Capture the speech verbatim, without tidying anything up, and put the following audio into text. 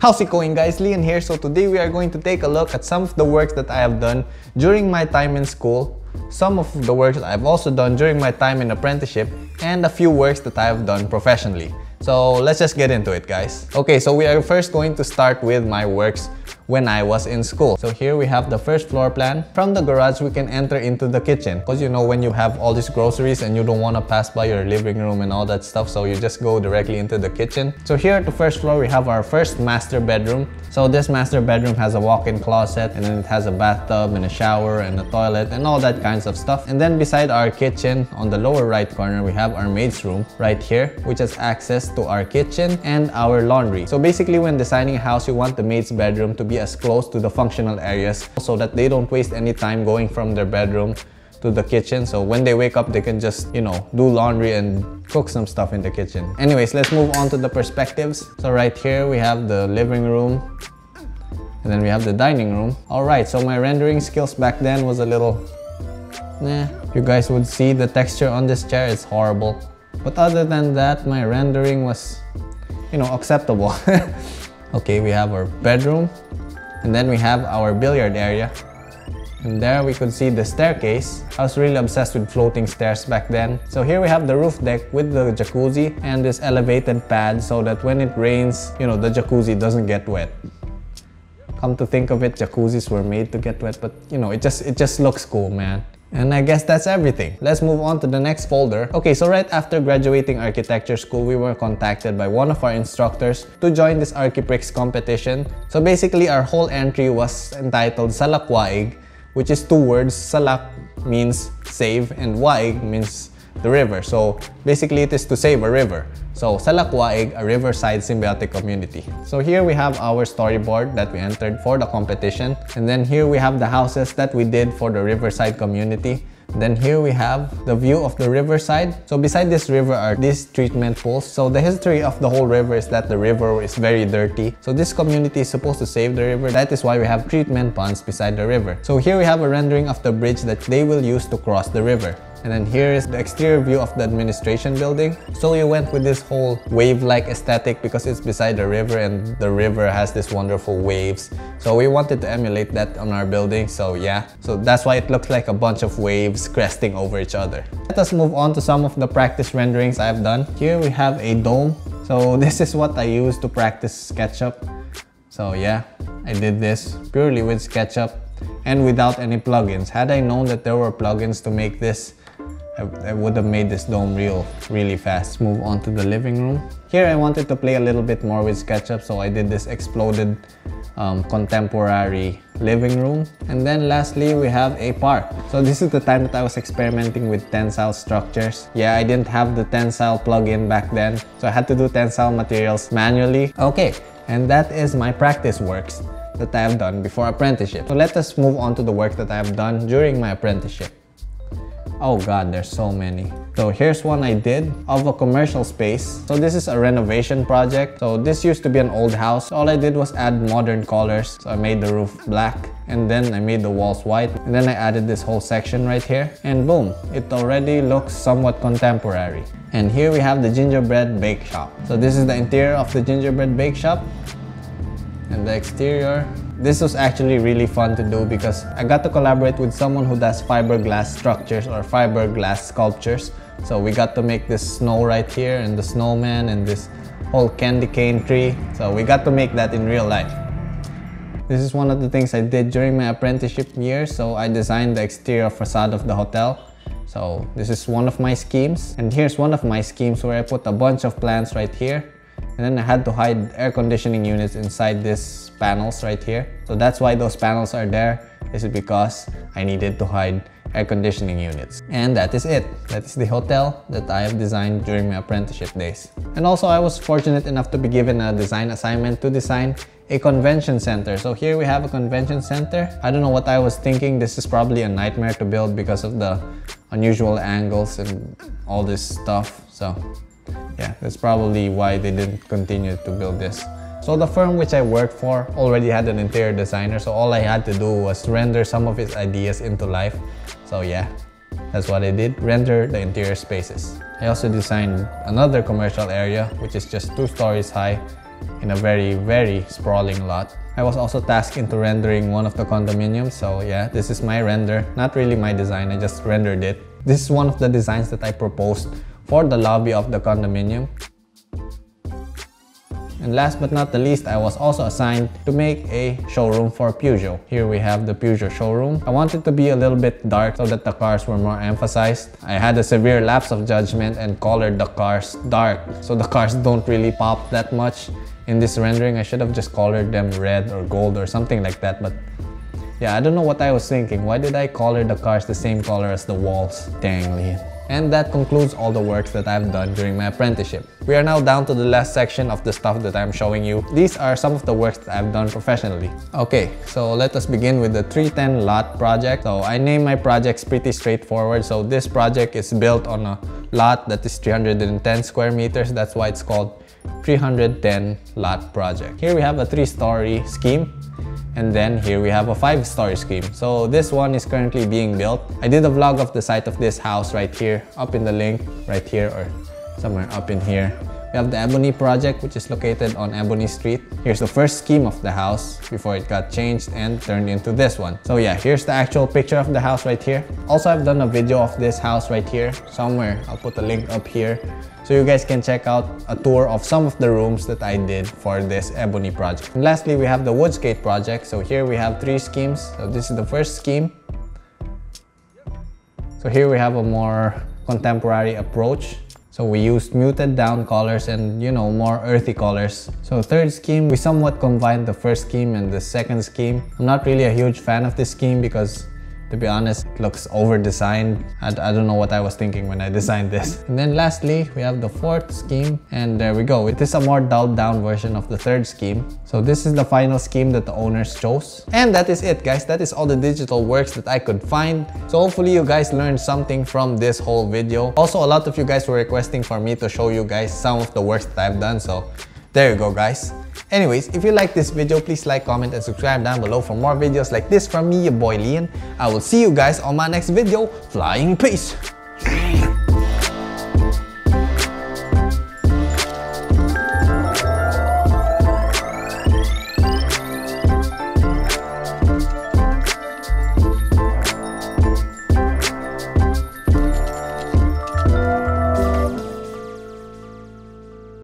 How's it going, guys? Lian here. So today we are going to take a look at some of the works that I have done during my time in school, some of the works that I've also done during my time in apprenticeship, and a few works that I have done professionally. So let's just get into it, guys. Okay, so we are first going to start with my works when I was in school. So here we have the first floor plan. From the garage, we can enter into the kitchen. Because you know, when you have all these groceries and you don't want to pass by your living room and all that stuff, so you just go directly into the kitchen. So here at the first floor, we have our first master bedroom. So this master bedroom has a walk-in closet, and then it has a bathtub and a shower and a toilet and all that kinds of stuff. And then beside our kitchen, on the lower right corner, we have our maid's room right here, which has access to our kitchen and our laundry. So basically, when designing a house, you want the maid's bedroom to be as close to the functional areas so that they don't waste any time going from their bedroom to the kitchen. So when they wake up, they can just, you know, do laundry and cook some stuff in the kitchen. Anyways, let's move on to the perspectives. So right here we have the living room, and then we have the dining room. All right, so my rendering skills back then was a little nah. You guys would see the texture on this chair, it's horrible. But other than that, my rendering was, you know, acceptable. Okay, we have our bedroom. And then we have our billiard area. And there we could see the staircase. I was really obsessed with floating stairs back then. So here we have the roof deck with the jacuzzi and this elevated pad so that when it rains, you know, the jacuzzi doesn't get wet. Come to think of it, jacuzzis were made to get wet, but you know, it just it just looks cool, man. And I guess that's everything. Let's move on to the next folder. Okay, so right after graduating architecture school, we were contacted by one of our instructors to join this Archiprix competition. So basically, our whole entry was entitled Salakwaig, which is two words. Salak means save and waig means the river. So basically, it is to save a river. So Salakwaig, a riverside symbiotic community. So here we have our storyboard that we entered for the competition. And then here we have the houses that we did for the riverside community. Then here we have the view of the riverside. So beside this river are these treatment pools. So the history of the whole river is that the river is very dirty. So this community is supposed to save the river. That is why we have treatment ponds beside the river. So here we have a rendering of the bridge that they will use to cross the river. And then here is the exterior view of the administration building. So you went with this whole wave-like aesthetic because it's beside the river and the river has this wonderful waves. So we wanted to emulate that on our building, so yeah. So that's why it looks like a bunch of waves cresting over each other. Let us move on to some of the practice renderings I've done. Here we have a dome. So this is what I use to practice SketchUp. So yeah, I did this purely with SketchUp and without any plugins. Had I known that there were plugins to make this, I would have made this dome real really fast. Move on to the living room. Here I wanted to play a little bit more with SketchUp, so I did this exploded um, contemporary living room. And then lastly, we have a park. So this is the time that I was experimenting with tensile structures. Yeah, I didn't have the tensile plugin back then, so I had to do tensile materials manually. Okay, and that is my practice works that I have done before apprenticeship. So let us move on to the work that I have done during my apprenticeship. Oh god, there's so many. So here's one I did of a commercial space. So this is a renovation project. So this used to be an old house. All I did was add modern colors. So I made the roof black, and then I made the walls white, and then I added this whole section right here, and boom, it already looks somewhat contemporary. And here we have the Gingerbread Bake Shop. So this is the interior of the Gingerbread Bake Shop and the exterior. This was actually really fun to do because I got to collaborate with someone who does fiberglass structures or fiberglass sculptures. So we got to make this snow right here and the snowman and this whole candy cane tree. So we got to make that in real life. This is one of the things I did during my apprenticeship year. So I designed the exterior facade of the hotel. So this is one of my schemes. And here's one of my schemes where I put a bunch of plants right here. And then I had to hide air conditioning units inside these panels right here. So that's why those panels are there. This is because I needed to hide air conditioning units. And that is it. That is the hotel that I have designed during my apprenticeship days. And also I was fortunate enough to be given a design assignment to design a convention center. So here we have a convention center. I don't know what I was thinking. This is probably a nightmare to build because of the unusual angles and all this stuff. So yeah, that's probably why they didn't continue to build this. So the firm which I worked for already had an interior designer, so all I had to do was render some of his ideas into life. So yeah, that's what I did, render the interior spaces. I also designed another commercial area, which is just two stories high, in a very, very sprawling lot. I was also tasked into rendering one of the condominiums, so yeah, this is my render. Not really my design, I just rendered it. This is one of the designs that I proposed for the lobby of the condominium. And last but not the least, I was also assigned to make a showroom for Peugeot. Here we have the Peugeot showroom. I wanted to be a little bit dark so that the cars were more emphasized. I had a severe lapse of judgment and colored the cars dark, so the cars don't really pop that much. In this rendering, I should have just colored them red or gold or something like that, but yeah, I don't know what I was thinking. Why did I color the cars the same color as the walls? Dang, Lian. And that concludes all the works that I've done during my apprenticeship. We are now down to the last section of the stuff that I'm showing you. These are some of the works that I've done professionally. Okay, so let us begin with the three ten lot project. So I name my projects pretty straightforward. So this project is built on a lot that is three hundred ten square meters. That's why it's called three hundred ten lot project. Here we have a three-story scheme. And then here we have a five-story scheme. So this one is currently being built. I did a vlog of the site of this house right here, up in the link, right here or somewhere up in here. We have the Ebony project, which is located on Ebony Street. Here's the first scheme of the house before it got changed and turned into this one. So yeah, here's the actual picture of the house right here. Also, I've done a video of this house right here somewhere. I'll put a link up here so you guys can check out a tour of some of the rooms that I did for this Ebony project. And lastly, we have the Woodgate project. So here we have three schemes. So this is the first scheme. So here we have a more contemporary approach. So we used muted down colors and, you know, more earthy colors. So third scheme, we somewhat combined the first scheme and the second scheme. I'm not really a huge fan of this scheme because, to be honest, it looks over-designed. I, I don't know what I was thinking when I designed this. And then lastly, we have the fourth scheme. And there we go. It is a more dulled down version of the third scheme. So this is the final scheme that the owners chose. And that is it, guys. That is all the digital works that I could find. So hopefully you guys learned something from this whole video. Also, a lot of you guys were requesting for me to show you guys some of the works that I've done. So there you go, guys. Anyways, if you like this video, please like, comment, and subscribe down below for more videos like this from me, your boy Lian. I will see you guys on my next video. Flying peace!